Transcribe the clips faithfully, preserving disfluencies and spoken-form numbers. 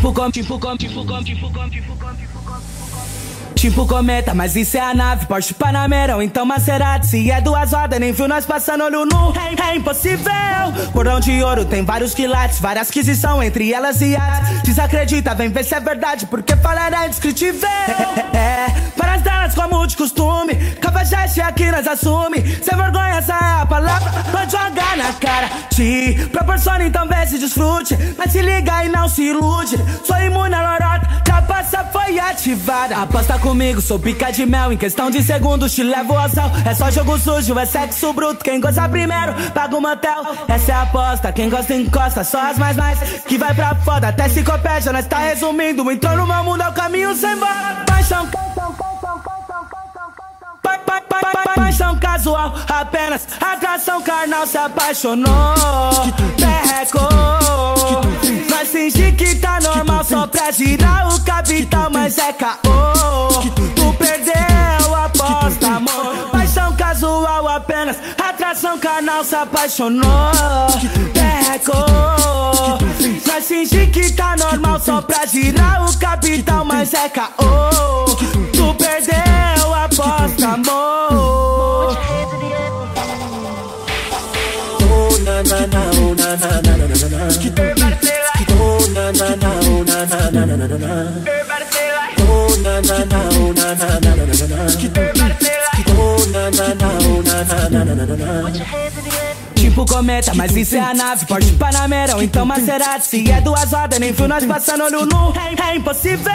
tipo com, tipo com, tipo com, tipo com, tipo com, tipo com, tipo cometa, mas isso é a nave, Porsche Panamera ou então Maserati. Se é duas rodas, nem viu nós passando olho nu, é, é impossível. Cordão de ouro tem vários quilates, várias aquisição entre elas e as. Desacredita, vem ver se é verdade, porque falar é indescritível. É, é, é, para as delas como de costume, Cafajeste aqui nós assume. Sem vergonha, essa é a palavra, pode jogar na cara. Te proporciona, então vê se desfrute, mas se liga e não se ilude. Sou imune à lorota, trapaça foi ativada. Aposta comigo, sou pica de mel, em questão de segundos te levo ao céu. É só jogo sujo, é sexo bruto, quem gosta primeiro paga o motel. Essa é a aposta, quem gosta encosta, só as mais mais que vai pra foda, até psicopedia, nós tá resumindo. Então no meu mundo é o caminho sem volta. Paixão, paixão casual, apenas atração carnal, se apaixonou, perrecou. Nós finge que tá normal só pra girar o capital, mas é caô. Tu perdeu a aposta, amor. Paixão casual, apenas atração carnal, se apaixonou, perrecou. Nós finge que tá normal só pra girar o capital, mas é caô. Tu perdeu a aposta, amor. Oh na na na, oh na na na na na na. Oh na na na, oh na na na na na na. Oh na na na, oh na na na na na na. Oh na na na, oh na na na na na na. Tipo cometa, mas isso é a nave, Porsche Panamera ou então Maserati. Se é duas rodas, nem viu nós passando olho nu, é, é impossível.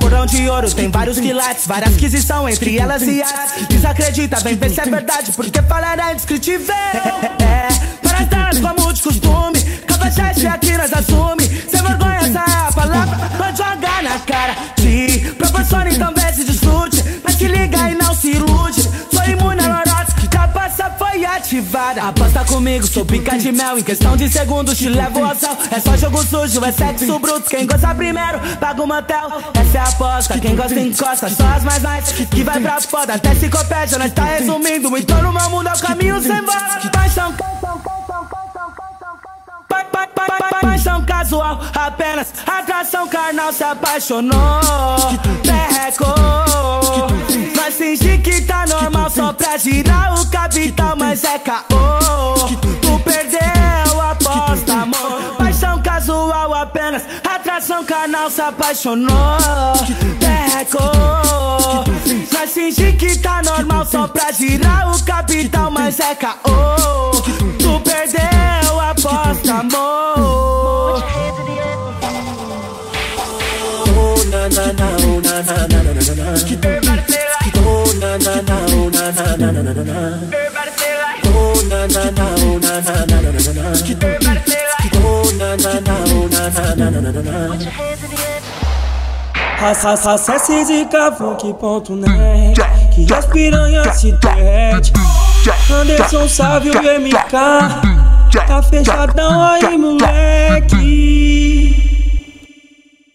Cordão de ouro tem vários quilates, várias aquisição entre elas e as. Desacredita, vem ver se é verdade, porque falar é indescritível. É, é, é, para as delas como de costume, Cafajeste aqui nós assume. Sem vergonha, essa é a palavra, pode jogar na cara. Te proporciona, então vê se desfrute, mas se liga e não se ilude. Sou imune à lorota, trapaça foi ativada. Aposta comigo, sou pica de mel, em questão de segundos te levo ao céu. É só jogo sujo, é sexo bruto, quem gosta primeiro paga o motel. Essa é a aposta, quem gosta encosta, só as mais mais que vai pra foda, até psicopedia, nós tá resumindo. Então no meu mundo é o caminho sem volta. Paixão, paixão casual, apenas atração carnal, se apaixonou, perrecou. Nós finge que tá normal só pra girar o capital, mas é caô. Tu perdeu a aposta, amor. Paixão casual, apenas atração carnal, se apaixonou, perrecou. Nós finge que tá normal só pra girar o capital, mas é caô. Tu perdeu a aposta, amor. Oh na na na, oh na na na na na. Oh na na na, oh na na na na na na. Oh na na na, oh na na na na na na. Oh na na na, oh na na na na na na. Acesse de cavoque ponto net, que as piranhas se derrete. Anderson Savio M K, tá fechadão aí, moleque.